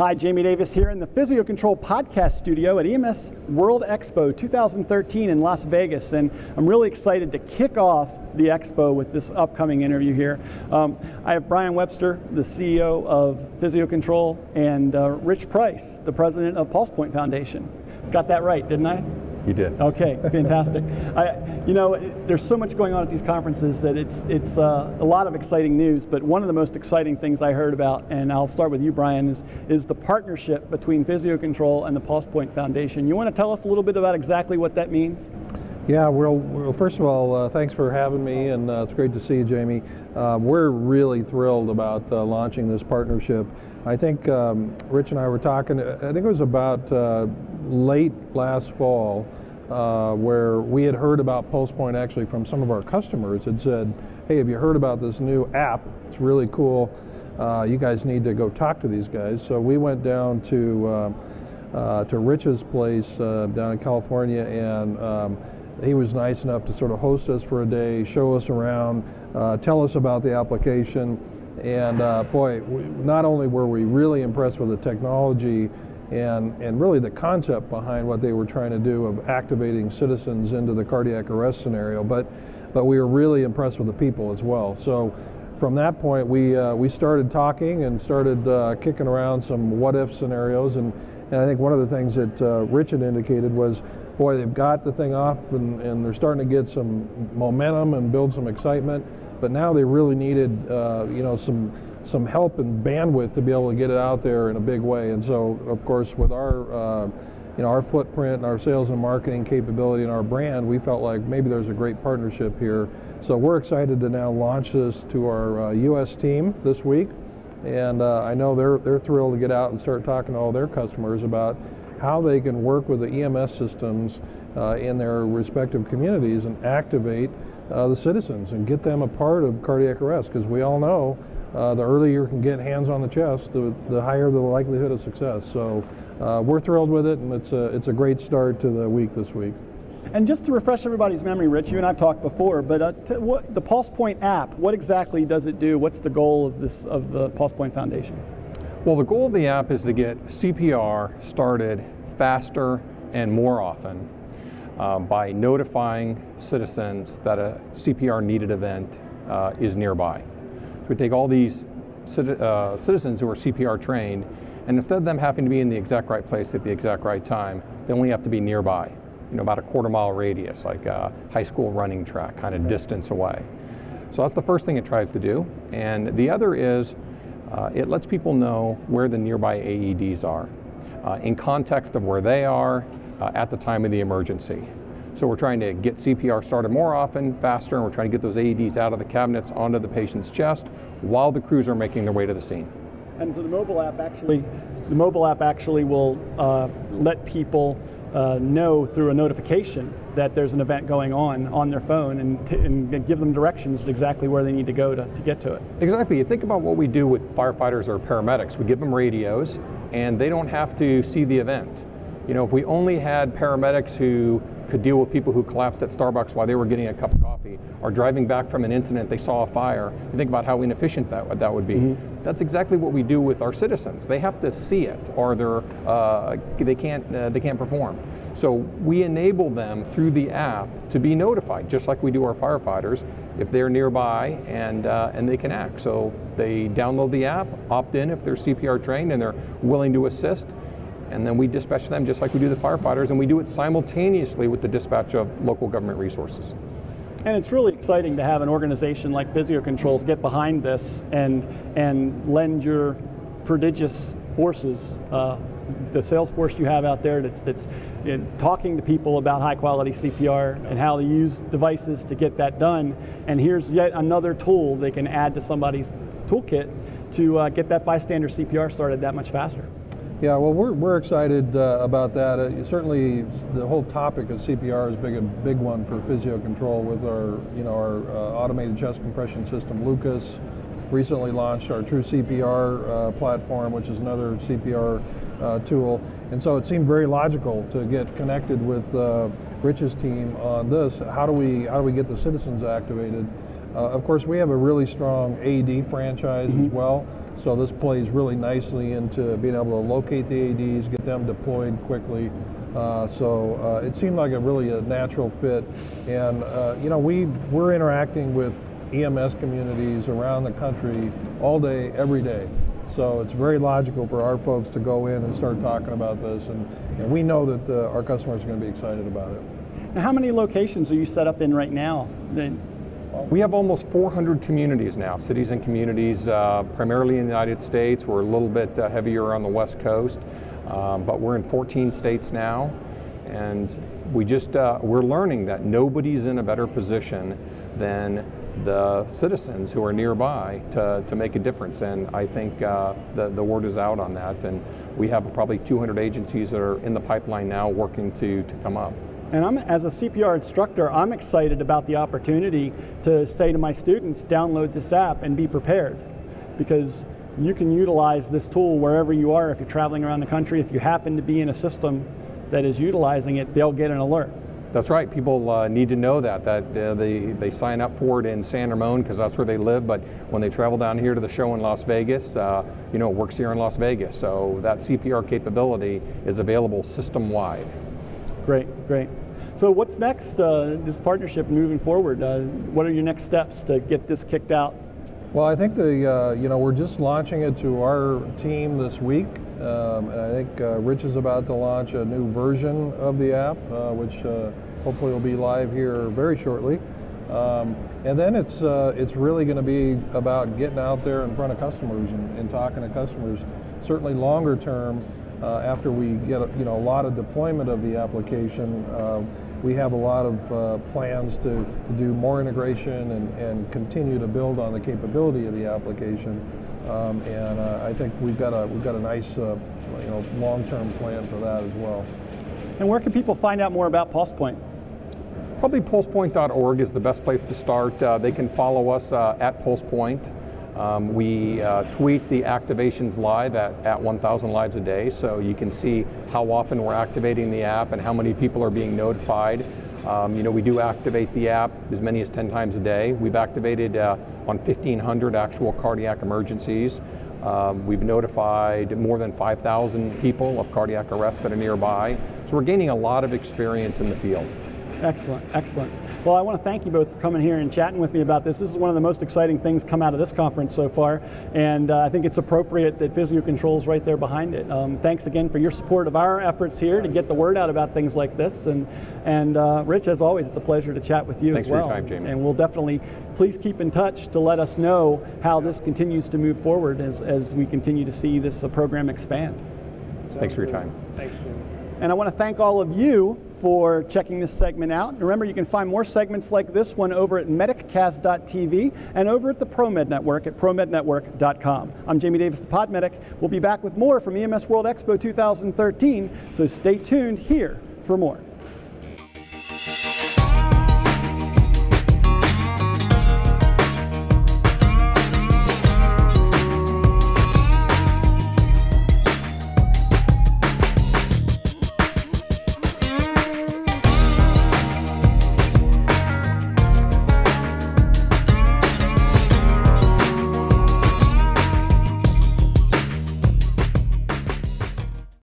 Hi, Jamie Davis here in the Physio-Control podcast studio at EMS World Expo 2013 in Las Vegas, and I'm really excited to kick off the expo with this upcoming interview here. I have Brian Webster, the CEO of Physio-Control, and Rich Price, the president of PulsePoint Foundation. Got that right, didn't I? You did. Okay, fantastic. You know, there's so much going on at these conferences that it's a lot of exciting news, but one of the most exciting things I heard about, and I'll start with you, Brian, is the partnership between Physio-Control and the PulsePoint Foundation. You want to tell us a little bit about exactly what that means? Yeah, well, first of all, thanks for having me, and it's great to see you, Jamie. We're really thrilled about launching this partnership. I think Rich and I were talking, I think it was about late last fall, where we had heard about PulsePoint actually from some of our customers. Had said, hey, have you heard about this new app? It's really cool. You guys need to go talk to these guys. So we went down to Rich's place down in California, and he was nice enough to sort of host us for a day, show us around, tell us about the application, and boy, not only were we really impressed with the technology and really the concept behind what they were trying to do of activating citizens into the cardiac arrest scenario, but we were really impressed with the people as well. So from that point, we started talking and started kicking around some what-if scenarios, and I think one of the things that Rich had indicated was, boy, they've got the thing off and they're starting to get some momentum and build some excitement, but now they really needed you know, some help and bandwidth to be able to get it out there in a big way. And so, of course, with our you know, our footprint and our sales and marketing capability and our brand, we felt like maybe there's a great partnership here. So we're excited to now launch this to our U.S. team this week, and I know they're thrilled to get out and start talking to all their customers about how they can work with the EMS systems in their respective communities and activate the citizens and get them a part of cardiac arrest, because we all know the earlier you can get hands on the chest, the higher the likelihood of success. So we're thrilled with it, and it's a great start to the week this week. And just to refresh everybody's memory, Rich, you and I've talked before, but what the PulsePoint app, what exactly does it do? What's the goal of the PulsePoint Foundation? Well, the goal of the app is to get CPR started faster and more often by notifying citizens that a CPR needed event is nearby. We take all these citizens who are CPR trained, and instead of them having to be in the exact right place at the exact right time, they only have to be nearby, you know, about a quarter-mile radius, like a high school running track kind of distance away. So that's the first thing it tries to do, and the other is it lets people know where the nearby AEDs are, in context of where they are at the time of the emergency. So we're trying to get CPR started more often, faster, and we're trying to get those AEDs out of the cabinets onto the patient's chest while the crews are making their way to the scene. And so the mobile app actually will let people know through a notification that there's an event going on their phone and give them directions exactly where they need to go to get to it. Exactly. You think about what we do with firefighters or paramedics. We give them radios, and they don't have to see the event. You know, if we only had paramedics who could deal with people who collapsed at Starbucks while they were getting a cup of coffee, or driving back from an incident they saw a fire, you think about how inefficient that would be. Mm-hmm. That's exactly what we do with our citizens. They have to see it, or they can't perform. So we enable them through the app to be notified, just like we do our firefighters, if they're nearby and they can act. So they download the app, opt in if they're CPR trained and they're willing to assist, and then we dispatch them just like we do the firefighters, and we do it simultaneously with the dispatch of local government resources. And it's really exciting to have an organization like Physio-Control get behind this and lend your prodigious forces, the sales force you have out there that's you know, talking to people about high quality CPR and how they use devices to get that done. And here's yet another tool they can add to somebody's toolkit to get that bystander CPR started that much faster. Yeah, well, we're excited about that. Certainly, the whole topic of CPR is a big one for Physio-Control with our, you know, our automated chest compression system, Lucas. Recently launched our True CPR platform, which is another CPR tool, and so it seemed very logical to get connected with Rich's team on this. How do we get the citizens activated? Of course, we have a really strong AED franchise as well, so this plays really nicely into being able to locate the AEDs, get them deployed quickly. So it seemed like a really natural fit. And you know, we're interacting with EMS communities around the country all day, every day. So it's very logical for our folks to go in and start talking about this, and we know that our customers are going to be excited about it. Now, how many locations are you set up in right now? We have almost 400 communities now, cities and communities, primarily in the United States. We're a little bit heavier on the West Coast, but we're in 14 states now, and we just, we're learning that nobody's in a better position than the citizens who are nearby to make a difference, and I think the word is out on that, and we have probably 200 agencies that are in the pipeline now working to come up. And I'm, as a CPR instructor, I'm excited about the opportunity to say to my students, download this app and be prepared, because you can utilize this tool wherever you are. If you're traveling around the country, if you happen to be in a system that is utilizing it, they'll get an alert. That's right. People need to know that they sign up for it in San Ramon because that's where they live, but when they travel down here to the show in Las Vegas, you know, it works here in Las Vegas. So that CPR capability is available system-wide. Great, great. So what's next, this partnership moving forward? What are your next steps to get this kicked out? Well, I think you know, we're just launching it to our team this week. And I think Rich is about to launch a new version of the app, which hopefully will be live here very shortly. And then it's really going to be about getting out there in front of customers and talking to customers. Certainly longer term, after we get a lot of deployment of the application, we have a lot of plans to do more integration and continue to build on the capability of the application. And I think we've got a nice long-term plan for that as well. And where can people find out more about PulsePoint? Probably PulsePoint.org is the best place to start. They can follow us at PulsePoint. We tweet the activations live at 1,000 lives a day, so you can see how often we're activating the app and how many people are being notified. You know, we do activate the app as many as 10 times a day. We've activated on 1,500 actual cardiac emergencies. We've notified more than 5,000 people of cardiac arrests that are nearby. So we're gaining a lot of experience in the field. Excellent, excellent. Well, I want to thank you both for coming here and chatting with me about this. This is one of the most exciting things come out of this conference so far, and I think it's appropriate that Physio-Control is right there behind it. Thanks again for your support of our efforts here to get the word out about things like this, and Rich, as always, it's a pleasure to chat with you as well. Thanks for your time, Jamie. And we'll definitely, please keep in touch to let us know how this continues to move forward as we continue to see this program expand. Thanks for your time. Thanks, Jamie. And I want to thank all of you for checking this segment out. Remember, you can find more segments like this one over at mediccast.tv and over at the ProMed Network at promednetwork.com. I'm Jamie Davis, the Podmedic. We'll be back with more from EMS World Expo 2013, so stay tuned here for more.